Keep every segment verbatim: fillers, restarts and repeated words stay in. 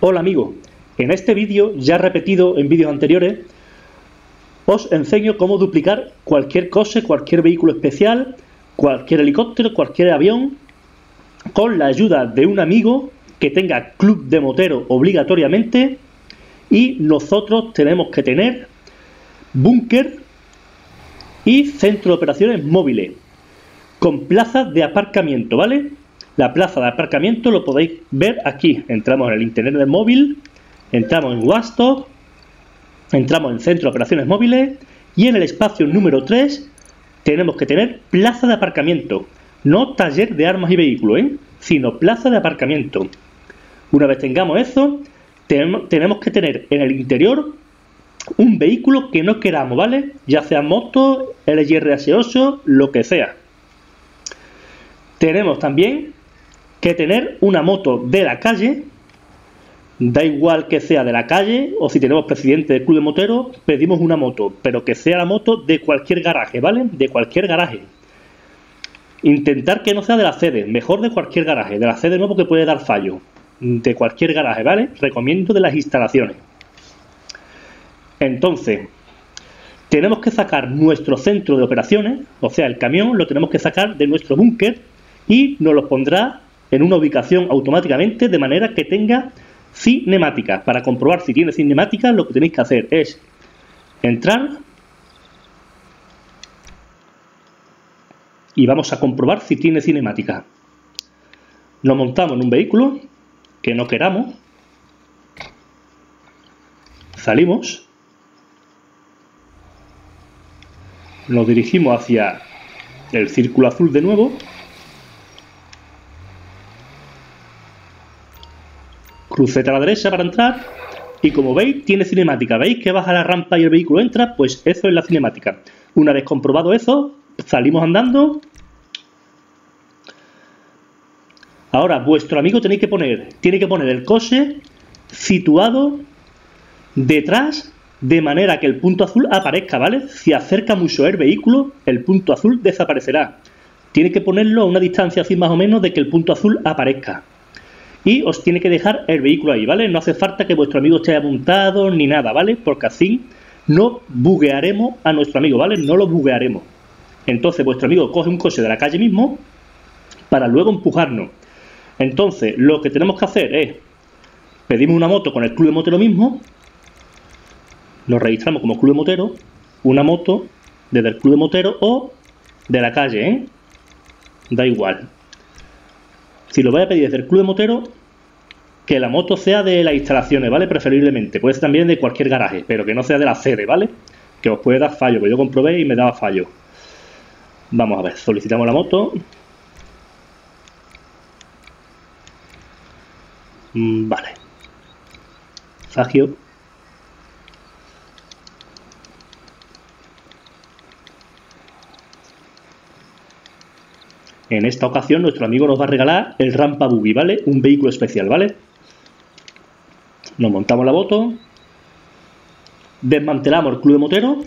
Hola amigo, en este vídeo, ya repetido en vídeos anteriores, os enseño cómo duplicar cualquier coche, cualquier vehículo especial, cualquier helicóptero, cualquier avión, con la ayuda de un amigo que tenga club de motero obligatoriamente, y nosotros tenemos que tener búnker y centro de operaciones móviles, con plazas de aparcamiento, ¿vale? La plaza de aparcamiento lo podéis ver aquí. Entramos en el internet del móvil, entramos en Wasto, entramos en centro de operaciones móviles y en el espacio número tres tenemos que tener plaza de aparcamiento. No taller de armas y vehículos, ¿eh? Sino plaza de aparcamiento. Una vez tengamos eso, tenemos que tener en el interior un vehículo que no queramos, ¿vale? Ya sea moto, L G R S ocho, lo que sea. Tenemos también que tener una moto de la calle, da igual que sea de la calle o si tenemos presidente del club de moteros, pedimos una moto, pero que sea la moto de cualquier garaje, ¿vale? De cualquier garaje. Intentar que no sea de la sede, mejor de cualquier garaje, de la sede no porque puede dar fallo, de cualquier garaje, ¿vale? Recomiendo de las instalaciones. Entonces, tenemos que sacar nuestro centro de operaciones, o sea, el camión lo tenemos que sacar de nuestro búnker y nos lo pondrá en una ubicación automáticamente de manera que tenga cinemáticas. Para comprobar si tiene cinemáticas, lo que tenéis que hacer es entrar y vamos a comprobar si tiene cinemáticas. Nos montamos en un vehículo que no queramos, salimos, nos dirigimos hacia el círculo azul de nuevo, cruceta a la derecha para entrar y como veis tiene cinemática. ¿Veis que baja la rampa y el vehículo entra? Pues eso es la cinemática. Una vez comprobado eso, salimos andando. Ahora vuestro amigo tenéis que poner, tiene que poner el coche situado detrás de manera que el punto azul aparezca, ¿vale? Si acerca mucho el vehículo, el punto azul desaparecerá. Tiene que ponerlo a una distancia así más o menos de que el punto azul aparezca. Y os tiene que dejar el vehículo ahí, ¿vale? No hace falta que vuestro amigo esté apuntado ni nada, ¿vale? Porque así no buguearemos a nuestro amigo, ¿vale? No lo buguearemos. Entonces vuestro amigo coge un coche de la calle mismo para luego empujarnos. Entonces lo que tenemos que hacer es pedimos una moto con el club de motero mismo, nos registramos como club de motero, una moto desde el club de motero o de la calle, ¿eh? Da igual. Si lo vais a pedir desde el club de motero, que la moto sea de las instalaciones, ¿vale? Preferiblemente. Puede ser también de cualquier garaje, pero que no sea de la sede, ¿vale? Que os puede dar fallo, que yo comprobé y me daba fallo. Vamos a ver, solicitamos la moto. Vale. Fagio. En esta ocasión nuestro amigo nos va a regalar el Rampa Buggy, ¿vale? Un vehículo especial, ¿vale? Nos montamos la moto, desmantelamos el club de motero .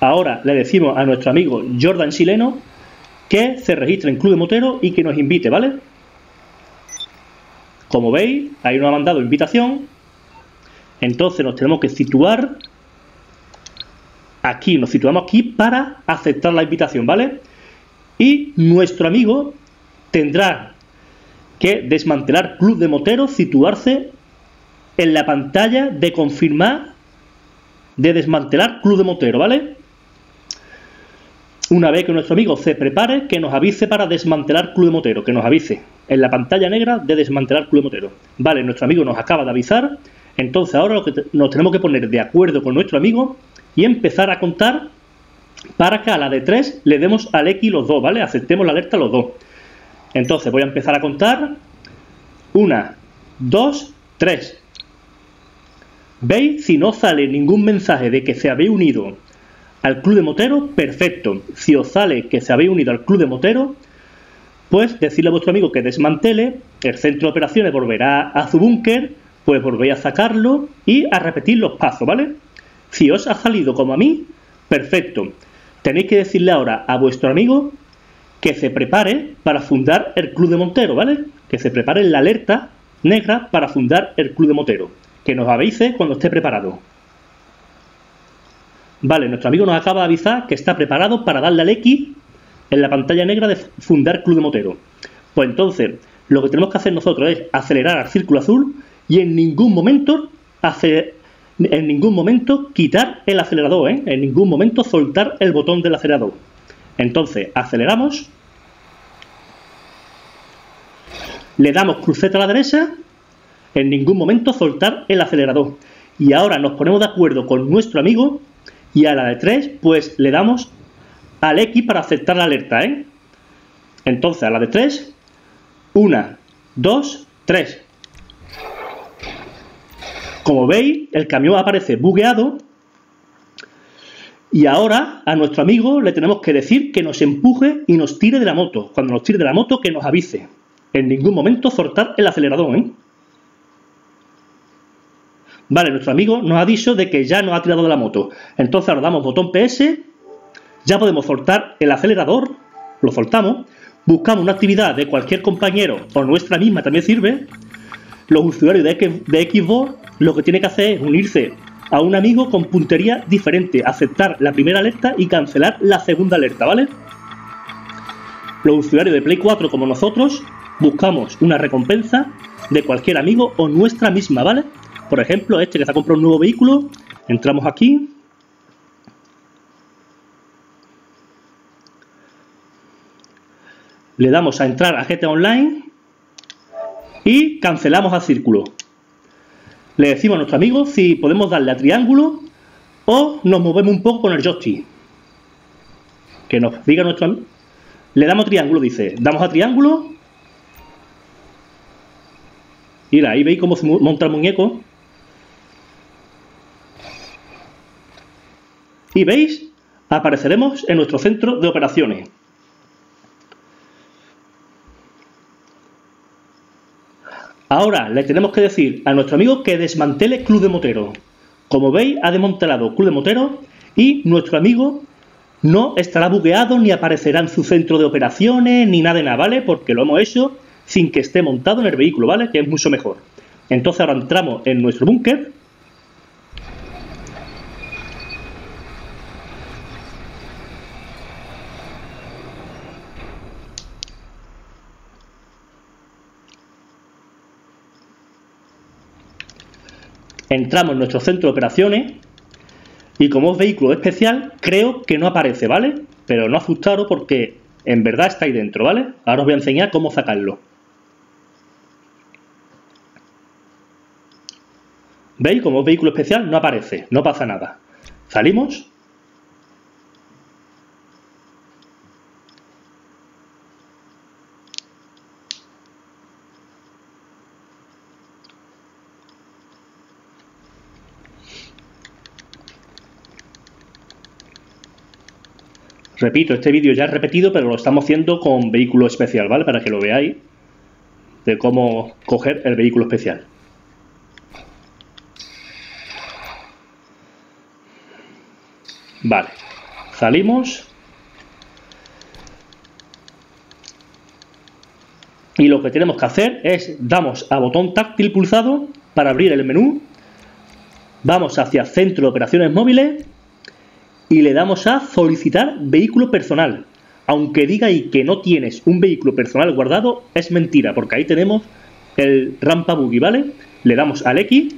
Ahora le decimos a nuestro amigo Jordan Chileno que se registre en club de motero y que nos invite, ¿vale? Como veis, ahí nos ha mandado invitación. Entonces nos tenemos que situar aquí, nos situamos aquí para aceptar la invitación, ¿vale? Y nuestro amigo tendrá que desmantelar club de motero, situarse en la pantalla de confirmar, de desmantelar club de motero, ¿vale? Una vez que nuestro amigo se prepare, que nos avise para desmantelar club de motero, que nos avise en la pantalla negra de desmantelar club de motero. Vale, nuestro amigo nos acaba de avisar, entonces ahora lo que te, nos tenemos que poner de acuerdo con nuestro amigo y empezar a contar para que a la de tres le demos al X los dos, ¿vale? Aceptemos la alerta los dos. Entonces voy a empezar a contar. Una, dos, tres. ¿Veis? Si no sale ningún mensaje de que se habéis unido al club de motero, perfecto. Si os sale que se habéis unido al club de motero, pues decirle a vuestro amigo que desmantele, el centro de operaciones volverá a su búnker, pues volvéis a sacarlo y a repetir los pasos, ¿vale? Si os ha salido como a mí, perfecto. Tenéis que decirle ahora a vuestro amigo que se prepare para fundar el Club de Montero, ¿vale? Que se prepare la alerta negra para fundar el Club de Montero. Que nos avise cuando esté preparado. Vale, nuestro amigo nos acaba de avisar que está preparado para darle al X en la pantalla negra de fundar Club de Motero. Pues entonces, lo que tenemos que hacer nosotros es acelerar al círculo azul y en ningún momento, hacer, en ningún momento quitar el acelerador, ¿eh? En ningún momento soltar el botón del acelerador. Entonces, aceleramos, le damos cruceta a la derecha, en ningún momento soltar el acelerador. Y ahora nos ponemos de acuerdo con nuestro amigo y a la de tres, pues le damos al X para aceptar la alerta, ¿eh? Entonces, a la de tres, uno, dos, tres. Como veis, el camión aparece bugueado. Y ahora a nuestro amigo le tenemos que decir que nos empuje y nos tire de la moto. Cuando nos tire de la moto, que nos avise. En ningún momento soltar el acelerador, ¿eh? Vale, nuestro amigo nos ha dicho de que ya nos ha tirado de la moto. Entonces ahora damos botón P S. Ya podemos soltar el acelerador. Lo soltamos. Buscamos una actividad de cualquier compañero o nuestra misma también sirve. Los usuarios de Xbox lo que tienen que hacer es unirse a un amigo con puntería diferente. Aceptar la primera alerta y cancelar la segunda alerta, ¿vale? Los usuarios de Play cuatro como nosotros buscamos una recompensa de cualquier amigo o nuestra misma, ¿vale? Por ejemplo, este que se ha comprado un nuevo vehículo, entramos aquí. Le damos a entrar a G T A Online y cancelamos al círculo. Le decimos a nuestro amigo si podemos darle a triángulo o nos movemos un poco con el joystick. Que nos diga nuestro amigo. Le damos a triángulo, dice. Damos a triángulo. Mira, ahí veis cómo se monta el muñeco. Y veis, apareceremos en nuestro centro de operaciones. Ahora le tenemos que decir a nuestro amigo que desmantele Club de Motero. Como veis, ha desmantelado Club de Motero y nuestro amigo no estará bugueado ni aparecerá en su centro de operaciones ni nada de nada, ¿vale? Porque lo hemos hecho sin que esté montado en el vehículo, ¿vale? Que es mucho mejor. Entonces ahora entramos en nuestro búnker. Entramos en nuestro centro de operaciones y como es vehículo especial, creo que no aparece, ¿vale? Pero no asustaros porque en verdad está ahí dentro, ¿vale? Ahora os voy a enseñar cómo sacarlo. ¿Veis? Como es vehículo especial, no aparece, no pasa nada. Salimos. Repito, este vídeo ya es repetido, pero lo estamos haciendo con vehículo especial, ¿vale? Para que lo veáis, de cómo coger el vehículo especial. Vale, salimos. Y lo que tenemos que hacer es, damos a botón táctil pulsado para abrir el menú. Vamos hacia Centro de Operaciones Móviles. Y le damos a solicitar vehículo personal. Aunque diga ahí que no tienes un vehículo personal guardado, es mentira, porque ahí tenemos el Rampa Buggy, ¿vale? Le damos al X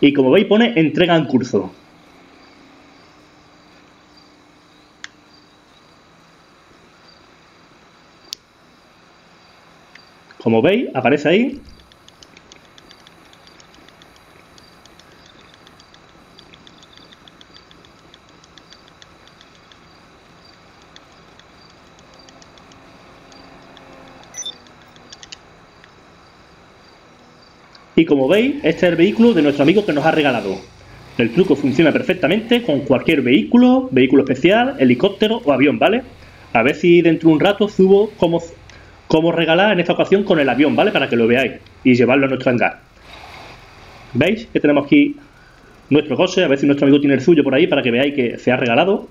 y como veis pone entrega en curso. Como veis, aparece ahí. Y como veis, este es el vehículo de nuestro amigo que nos ha regalado. El truco funciona perfectamente con cualquier vehículo, vehículo especial, helicóptero o avión, ¿vale? A ver si dentro de un rato subo cómo, cómo regalar en esta ocasión con el avión, ¿vale? Para que lo veáis y llevarlo a nuestro hangar. ¿Veis que tenemos aquí nuestro coche? A ver si nuestro amigo tiene el suyo por ahí para que veáis que se ha regalado.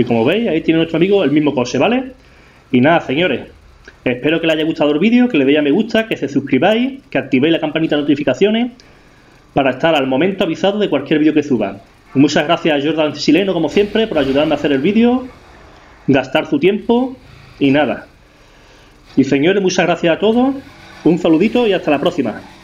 Y como veis, ahí tiene nuestro amigo el mismo coche, ¿vale? Y nada, señores, espero que les haya gustado el vídeo, que le deis a me gusta, que se suscribáis, que activéis la campanita de notificaciones para estar al momento avisado de cualquier vídeo que suba. Y muchas gracias a Jordan Chileno, como siempre, por ayudarme a hacer el vídeo, gastar su tiempo y nada. Y señores, muchas gracias a todos, un saludito y hasta la próxima.